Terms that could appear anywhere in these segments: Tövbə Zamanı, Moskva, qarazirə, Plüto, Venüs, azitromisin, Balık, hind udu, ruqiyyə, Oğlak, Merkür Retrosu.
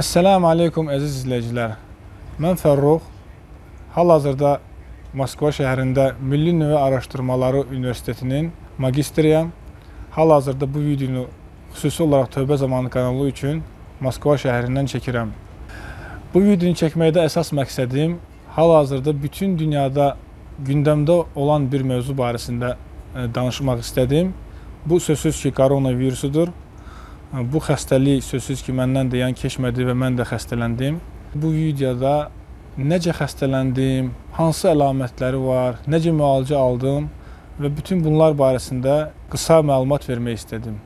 Esselamu aleykum əziz izləyicilər. Mən Fərrux hal-hazırda Moskva şəhərində Milli Növü Araştırmaları Üniversitetinin magistriyam. Hal-hazırda bu videonu xüsusi olaraq Tövbə Zamanı kanalı üçün Moskva şəhərindən çəkirəm. Bu videonu çəkməkdə əsas məqsədim hal-hazırda bütün dünyada gündəmdə olan bir mövzu barəsində danışmaq istədim. Bu sözsüz ki koronavirusudur. Bu xəstəlik sözsüz ki, məndən də yan keçmədi və mən də xəstələndim. Bu videoda necə xəstələndim, hansı əlamətləri var, necə müalicə aldım və bütün bunlar barəsində qısa məlumat vermək istədim.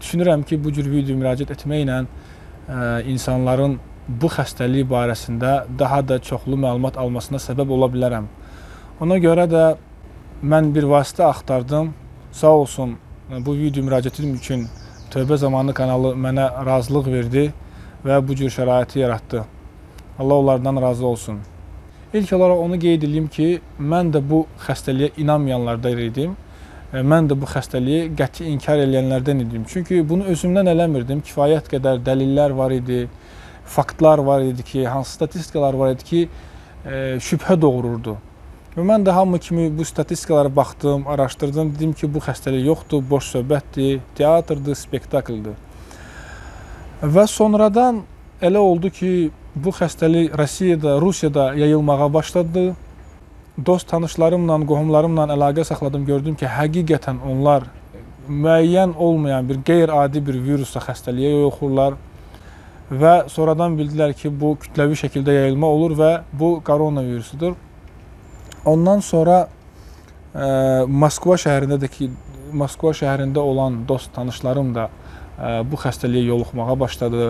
Düşünürəm ki, bu cür video müraciət etməklə insanların bu xəstəlik barəsində daha da çoxlu məlumat almasına səbəb ola bilərəm. Ona görə də mən bir vasitə axtardım. Sağ olsun, bu video müraciətim üçün Tövbə Zamanı kanalı mənə razılıq verdi və bu cür şəraiti yaratdı. Allah onlardan razı olsun. İlk olaraq onu qeyd edeyim ki, mən də bu xəstəliyə inanmayanlardan idim. Mən də bu xəstəliyi qəti inkar edənlərdən idim. Çünki bunu özümdən eləmirdim. Kifayət qədər dəlillər var idi, faktlar var idi ki, hansı statistikalar var idi ki, şübhə doğururdu. Və mən də hamı kimi bu statistikalara baxdım, araşdırdım, dedim ki, bu xəstəlik yoxdur, boş söhbətdir, teatrdır, spektakldır. Və sonradan elə oldu ki, bu xəstəlik Rusiyada yayılmağa başladı. Dost tanışlarımla, qohumlarımla əlaqə saxladım, gördüm ki, həqiqətən onlar müəyyən olmayan bir qeyri-adi bir virusla xəstəliyə yoxurlar. Və sonradan bildilər ki, bu kütləvi şəkildə yayılma olur və bu koronavirusudur. Ondan sonra Moskva şəhərində olan dost tanışlarım da bu xəstəliyə yoluxmağa başladı.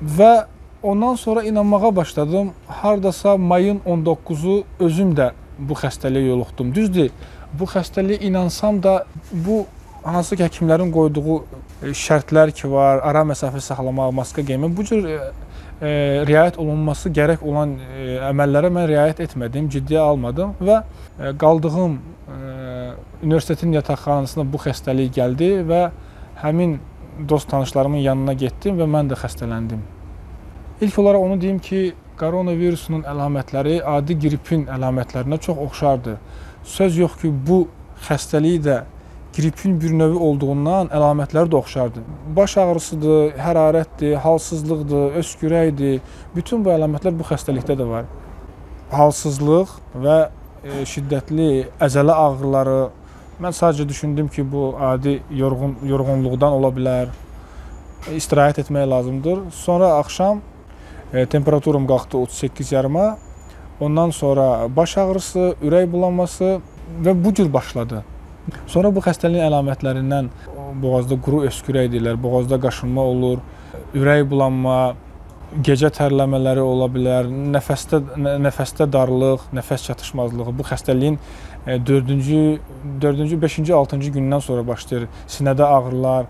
Və ondan sonra inanmağa başladım. Hardasa mayın 19-u özüm də bu xəstəliyə yoluxdum. Düzdür, bu xəstəliyə inansam da bu hansı ki, həkimlərin qoyduğu şərtlər ki var, ara məsafə saxlamaq, maska geyinmək, bu cür riayət olunması gərək olan əməllərə mən riayət etmədim, ciddiyə almadım və qaldığım universitetin yataqxanasına bu xəstəlik gəldi və həmin dost tanışlarımın yanına getdim və mən də xəstələndim. İlk olaraq onu deyim ki, koronavirusunun əlamətləri adi qripin əlamətlərinə çox oxşardır. Söz yox ki, bu xəstəliyi də qripin bir növü olduğundan əlamətləri də oxşardır. Baş ağrısıdır, hərarətdir, halsızlıqdır, öskürəkdir. Bütün bu əlamətlər bu xəstəlikdə də var. Halsızlıq və şiddətli əzələ ağrıları. Mən sadəcə düşündüm ki, bu adi yorğunluqdan ola bilər. İstirahət etmək lazımdır. Sonra axşam temperaturum qalxdı 38,5-a. Ondan sonra baş ağrısı, ürək bulanması və bu cür başladı. Sonra bu xəstəliyin əlamətlərindən boğazda quru öskürək deyirlər, boğazda qaşınma olur, ürək bulanma, gecə tərləmələri ola bilər, nəfəsdə darlıq, nəfəs çatışmazlığı. Bu xəstəliyin 4-cü, 5-ci, 6-cı gündən sonra başlayır, sinədə ağrılar.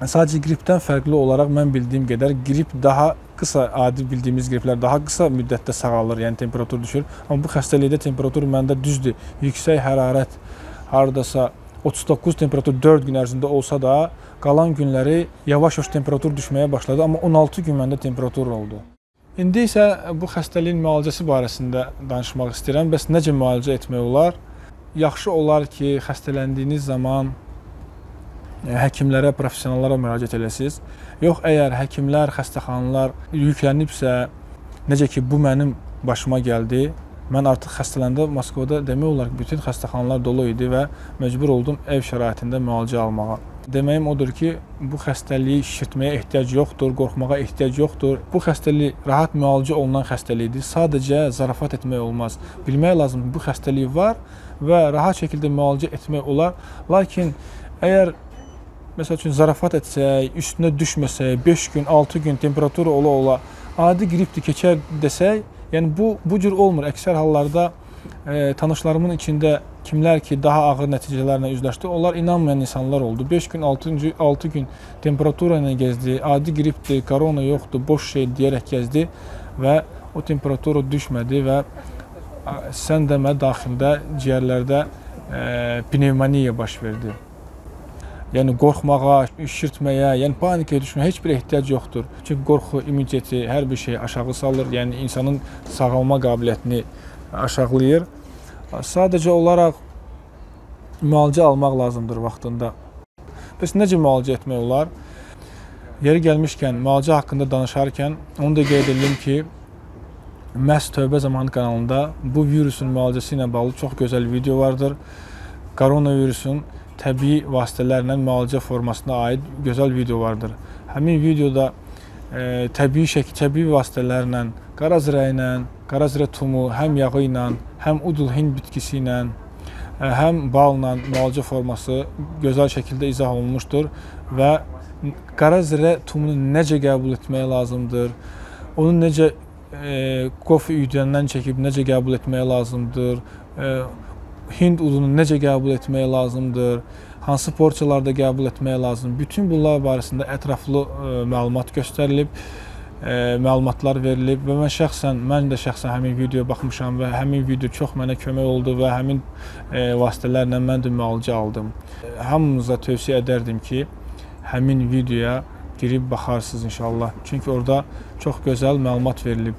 Sadəcə qripdən fərqli olaraq mən bildiyim qədər qrip daha qısa, adi bildiyimiz qriplər daha qısa müddətdə sağalır, yəni temperatur düşür. Amma bu xəstəlikdə temperatur məndə düzdür, yüksək hərarət. Haradasa 39 temperatur 4 gün ərzində olsa da, qalan günləri yavaş-yavaş temperatur düşməyə başladı, amma 16 gün məndə temperatur oldu. İndi isə bu xəstəliyin müalicəsi barəsində danışmaq istəyirəm. Bəs necə müalicə etmək olar? Yaxşı olar ki, xəstələndiyiniz zaman həkimlərə, professionallara müraciət edəsiniz. Yox, əgər həkimlər, xəstəxanalar yüklənibsə, necə ki, bu mənim başıma gəldi, mən artıq xəstələndə Moskvada demək olar ki, bütün xəstəxanalar dolu idi və məcbur oldum ev şəraitində müalicə almağa. Deməyim odur ki, bu xəstəliyi şişirtməyə ehtiyac yoxdur, qorxmağa ehtiyac yoxdur. Bu xəstəlik rahat müalicə olunan xəstəlikdir. Sadəcə zarafat etmək olmaz. Bilmək lazımdır, bu xəstəlik var və rahat şəkildə müalicə etmək olar. Lakin əgər məsəl üçün zarafat etsək, üstünə düşməsək, 5 gün, 6 gün temperatura ola-ola, adi qripdir keçər desək, yəni bu cür olmur. Əksər hallarda tanışlarımın içində kimlər ki, daha ağır nəticələrlə üzləşdi, onlar inanmayan insanlar oldu. 5 gün, 6 gün temperatura ilə gezdi, adi qripdir, korona yoxdur, boş şey deyərək gezdi və o temperatura düşmədi və sən demə daxildə, ciyərlərdə pnevmoniya baş verdi. Yəni qorxmağa, üşürtməyə, yəni panikaya düşməyə heç bir ehtiyac yoxdur. Çünki qorxu immuniteti hər bir şeyi aşağı salır, yəni insanın sağalma qabiliyyətini aşağılayır. Sadəcə olaraq müalicə almaq lazımdır vaxtında. Bəs necə müalicə etmək olar? Yeri gəlmişkən, müalicə haqqında danışarkən onu da qeyd edelim ki, məhz Tövbə Zamanı kanalında bu virüsün müalicəsi ilə bağlı çox gözəl video vardır. Koronavirüsün təbii vasitələrlə müalicə formasına aid gözəl video vardır. Həmin videoda təbii vasitələrlə, qarazirə ilə, qarazirə tumu, həm yağı ilə, həm udul hind bitkisi ilə, həm balla müalicə forması gözəl şəkildə izah olunmuşdur və qarazirə tumunu necə qəbul etmək lazımdır, onu necə qof üyüdəndən çəkib necə qəbul etmək lazımdır, hind udunu necə qəbul etmək lazımdır, hansı porsiyalarda qəbul etmək lazımdır. Bütün bunlar barəsində ətraflı məlumat göstərilib, məlumatlar verilib və mən də şəxsən həmin videoya baxmışam və həmin video çox mənə kömək oldu və həmin vasitələrlə mən də müalicə aldım. Hamınıza tövsiyə edərdim ki, həmin videoya girib baxarsınız inşallah. Çünki orada çox gözəl məlumat verilib.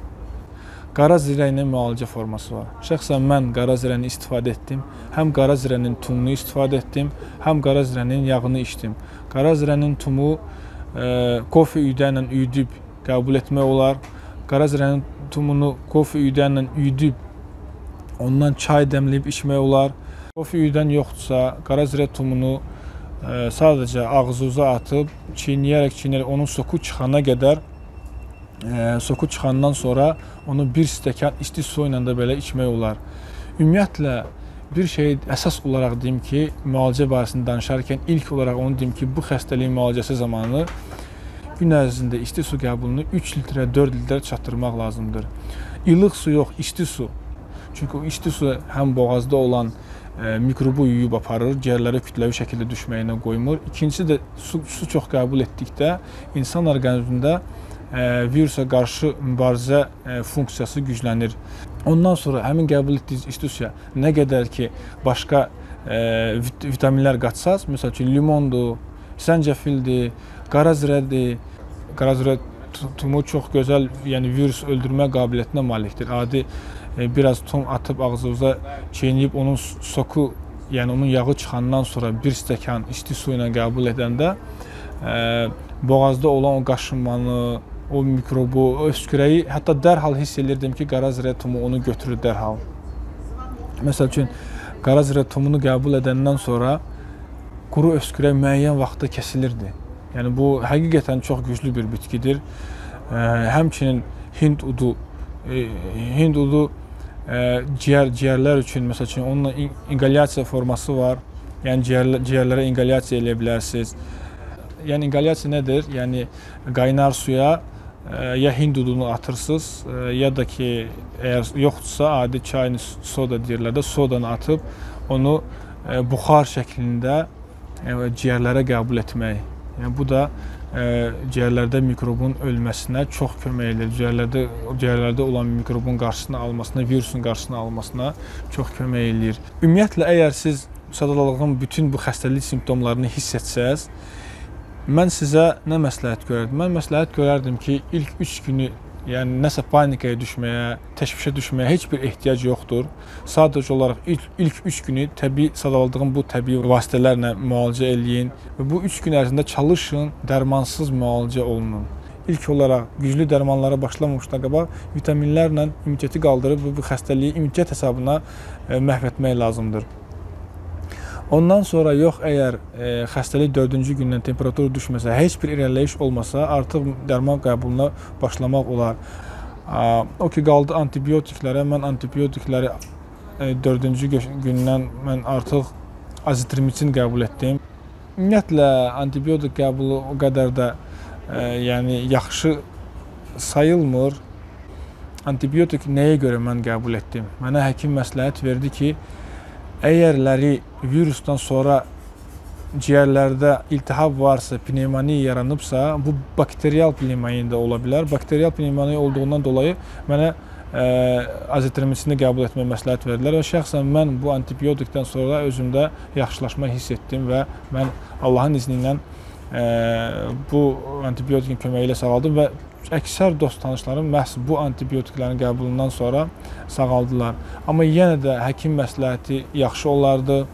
Qarazirənin müalicə forması var. Şəxsən mən qarazirəni istifadə etdim. Həm qarazirənin tumunu istifadə etdim, həm qarazirənin yağını içdim. Qarazirənin tumu kofe üyüdə ilə üyüdüb qəbul etmək olar. Qarazirənin tumunu kofe üyüdə ilə üyüdüb, ondan çay dəmləyib içmək olar. Kofe üyüdən yoxdursa, qarazirə tumunu sadəcə ağzınıza atıb, çiynəyərək onun soku çıxana qədər, soku çıxandan sonra onu bir stəkan isti su ilə də belə içmək olar. Ümumiyyətlə, bir şey əsas olaraq deyim ki, müalicə barəsində danışarkən ilk olaraq onu deyim ki, bu xəstəliyin müalicəsi zamanı gün ərzində isti su qəbulunu 3 litrə, 4 litrə çatdırmaq lazımdır. İlıq su yox, isti su. Çünki o isti su həm boğazda olan mikrobu yuyub aparır, ciyərlərə kütləvi şəkildə düşməyinə qoymur. İkincisi də su çox qəbul etdikdə insan orqanizmində virusa qarşı mübarizə funksiyası güclənir. Ondan sonra həmin qəbul etdiyiniz isti suya nə qədər ki başqa vitaminlər qatsaz, məsəl ki, limondur, səncəfildir, qarazirədir. Qarazirə tumu çox gözəl, yəni virus öldürmə qabiliyyətinə malikdir. Adi biraz tum atıb ağzınıza çeynəyib onun soku, yəni onun yağı çıxandan sonra bir stəkan isti su ilə qəbul edəndə boğazda olan o qaşınmanı, o mikrobu, o öskürəyi hətta dərhal hiss edirdim ki, qarazirə tumu onu götürür dərhal. Məsəl üçün, qarazirə tumunu qəbul edəndən sonra quru öskürək müəyyən vaxtda kəsilirdi. Yəni, bu həqiqətən çox güclü bir bitkidir. Həmçinin hind udu ciyərlər üçün, məsəl üçün, onunla inqalyasiya forması var. Yəni, ciyərlərə inqalyasiya eləyə bilərsiniz. Yəni, inqalyasiya nədir? Yəni, qaynar suya ya hind udunu atırsınız, ya da ki, əgər yoxdursa, adi çayın soda deyirlər də, sodanı atıb onu buxar şəklində ciyərlərə qəbul etmək. Yəni, bu da ciyərlərdə mikrobun ölməsinə çox kömək edir. Ciyərlərdə olan mikrobun qarşısını almasına, virusun qarşısını almasına çox kömək edir. Ümumiyyətlə, əgər siz sadalılığın bütün bu xəstəlik simptomlarını hiss etsəz, mən sizə nə məsləhət görərdim? Mən məsləhət görərdim ki, ilk 3 günü, yəni nəsə panikaya düşməyə, təşvişə düşməyə heç bir ehtiyac yoxdur. Sadəcə olaraq ilk 3 günü sadaladığım bu təbii vasitələrlə müalicə eləyin və bu 3 gün ərzində çalışın, dərmansız müalicə olunun. İlk olaraq güclü dərmanlara başlamamışdan qabaq vitaminlərlə immuniteti qaldırıb bu xəstəliyi immunitet hesabına məhv etmək lazımdır. Ondan sonra yox, əgər xəstəlik 4-cü gündən temperatura düşməsə, heç bir irəliləyiş olmasa, artıq dərman qəbuluna başlamaq olar. O ki, qaldı antibiotiklərə, mən antibiotikləri 4-cü gündən mən artıq azitromisin qəbul etdim. Ümumiyyətlə, antibiotik qəbulu o qədər də yaxşı sayılmır. Antibiotik nəyə görə mən qəbul etdim? Mənə həkim məsləhət verdi ki, əgərləri virusdan sonra ciyərlərdə iltihab varsa, pnevmoniya yaranıbsa, bu bakterial pnevmoniya da ola bilər. Bakterial pnevmoniya olduğundan dolayı mənə azitromisini qəbul etmək məsləhət verdilər və şəxsən mən bu antibiotikdən sonra özümdə yaxşılaşma hiss etdim və mən Allahın izni ilə bu antibiotikin köməyi ilə sağaldım və əksər dost tanışlarım məhz bu antibiotiklərin qəbulundan sonra sağaldılar. Amma yenə də həkim məsləhəti yaxşı olardı.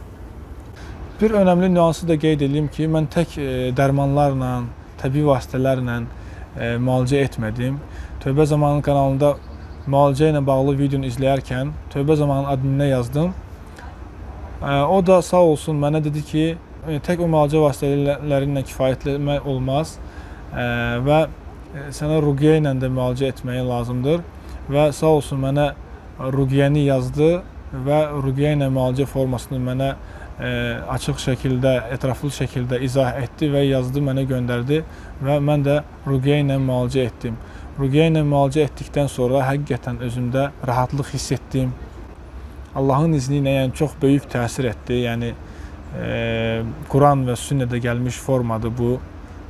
Bir önəmli nüansı da qeyd edeyim ki, mən tək dərmanlarla, təbii vasitələrlə müalicə etmədim. Tövbə Zamanı kanalında müalicə ilə bağlı videonu izləyərkən Tövbə Zamanı adminə yazdım. O da sağ olsun mənə dedi ki, tək o müalicə vasitələri ilə kifayətlənmək olmaz və sənə ruqiyyə ilə də müalicə etməyi lazımdır və sağ olsun mənə ruqiyyəni yazdı və ruqiyyə ilə müalicə formasını mənə açıq şəkildə, ətraflı şəkildə izah etdi və yazdı, mənə göndərdi və mən də ruqiyyə ilə müalicə etdim. Ruqiyyə ilə müalicə etdikdən sonra həqiqətən özümdə rahatlıq hiss etdim. Allahın izni ilə çox böyük təsir etdi, yəni Quran və sünnədə gəlmiş formadır bu.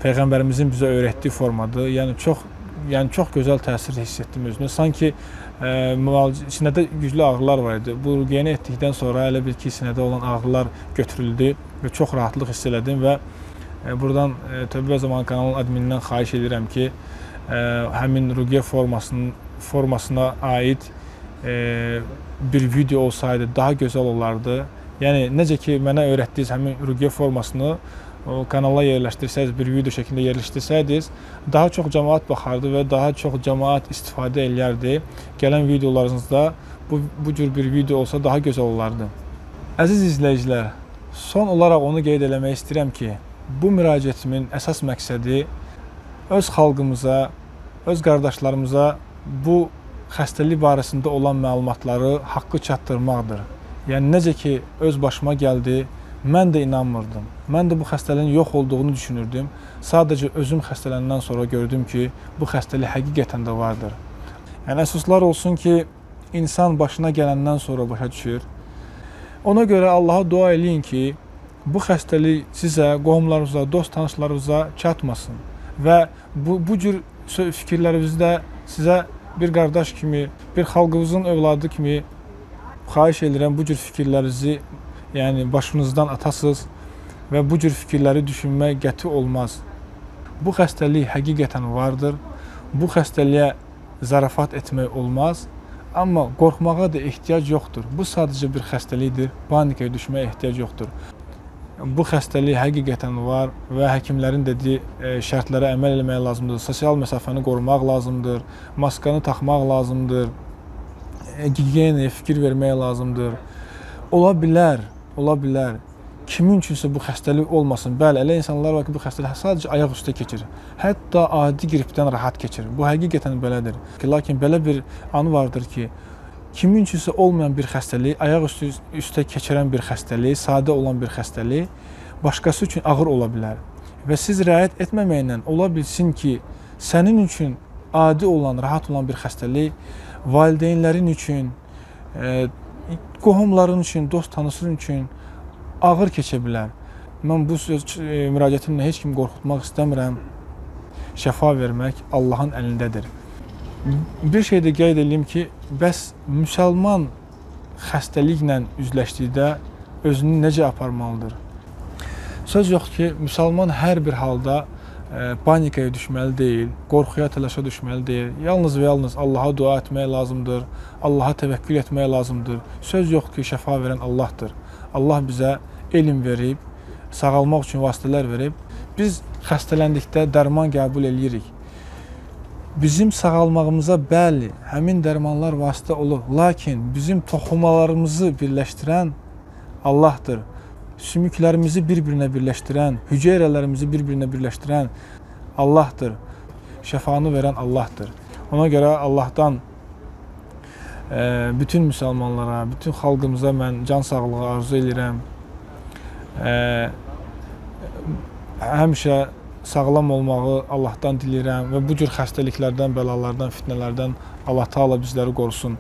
Peyğəmbərimizin bizə öyrətdiyi formadır. Yəni çox gözəl təsir hiss etdim özümə. Sanki sinədə güclü ağrılar var idi. Bu ruqiyyəni etdikdən sonra elə bil ki, sinədə olan ağrılar götürüldü və çox rahatlıq hiss elədim və buradan Tövbə Zamanı kanalının adminindən xahiş edirəm ki, həmin ruqiyyə formasına aid bir video olsaydı daha gözəl olardı. Yəni necə ki, mənə öyrətdiyiniz həmin ruqiyyə formasını kanala yerləşdirsəyiz, bir video şəklində yerləşdirsəyiz, daha çox cəmaat baxardı və daha çox cəmaat istifadə edərdi. Gələn videolarınızda bu cür bir video olsa daha gözəl olardı. Əziz izləyicilər, son olaraq onu qeyd eləmək istəyirəm ki, bu müraciətimin əsas məqsədi öz xalqımıza, öz qardaşlarımıza bu xəstəlik barəsində olan məlumatları haqqı çatdırmaqdır. Yəni necə ki, öz başıma gəldi, mən də inanmırdım. Mən də bu xəstəliyin yox olduğunu düşünürdüm. Sadəcə özüm xəstələndən sonra gördüm ki, bu xəstəlik həqiqətən də vardır. Yəni, əsaslar olsun ki, insan başına gələndən sonra başa düşür. Ona görə Allaha dua eləyin ki, bu xəstəlik sizə, qohumlarınıza, dost tanışlarınıza çatmasın və bu cür fikirlərinizi də sizə bir qardaş kimi, bir xalqımızın övladı kimi xahiş edirəm, bu cür fikirlərinizi yəni başınızdan atasız və bu cür fikirləri düşünmək qəti olmaz. Bu xəstəlik həqiqətən vardır. Bu xəstəliyə zarafat etmək olmaz. Amma qorxmağa da ehtiyac yoxdur. Bu sadəcə bir xəstəlikdir. Panikaya düşməyə ehtiyac yoxdur. Bu xəstəlik həqiqətən var və həkimlərin dediyi şərtlərə əməl etmək lazımdır. Sosial məsafəni qorumaq lazımdır. Maskanı taxmaq lazımdır. Gigiyenaya fikir vermək lazımdır. Ola bilər, kimin üçünsə bu xəstəlik olmasın. Bəli, elə insanlar var ki, bu xəstəlik sadəcə ayaq üstə keçir. Hətta adi qripdən rahat keçir. Bu həqiqətən belədir. Lakin belə bir an vardır ki, kimin üçünsə olmayan bir xəstəlik, ayaq üstə keçirən bir xəstəlik, sadə olan bir xəstəlik başqası üçün ağır ola bilər. Və siz rəayət etməməklə ola bilsin ki, sənin üçün adi olan, rahat olan bir xəstəlik valideynlərin üçün, qohumların üçün, dost tanışların üçün ağır keçə bilər. Mən bu müraciətimlə heç kimi qorxutmaq istəmirəm. Şəfa vermək Allahın əlindədir. Bir şey də qeyd edeyim ki, bəs müsəlman xəstəliklə üzləşdikdə özünü necə aparmalıdır? Söz yox ki, müsəlman hər bir halda panikaya düşməli deyil, qorxuya, təlaşa düşməli deyil. Yalnız və yalnız Allaha dua etmək lazımdır, Allaha təvəkkül etmək lazımdır. Söz yox ki, şəfa verən Allahdır. Allah bizə elm verib, sağalmaq üçün vasitələr verib. Biz xəstələndikdə dərman qəbul edirik. Bizim sağalmağımıza bəli, həmin dərmanlar vasitə olur. Lakin bizim toxumalarımızı birləşdirən Allahdır. Sümüklərimizi bir-birinə birləşdirən, hüceyrələrimizi bir-birinə birləşdirən Allahdır. Şəfanı verən Allahdır. Ona görə Allahdan bütün müsəlmanlara, bütün xalqımıza mən can sağlığı arzu edirəm. Həmişə sağlam olmağı Allahdan dilirəm və bu cür xəstəliklərdən, bəlalardan, fitnələrdən Allah Taala bizləri qorusun.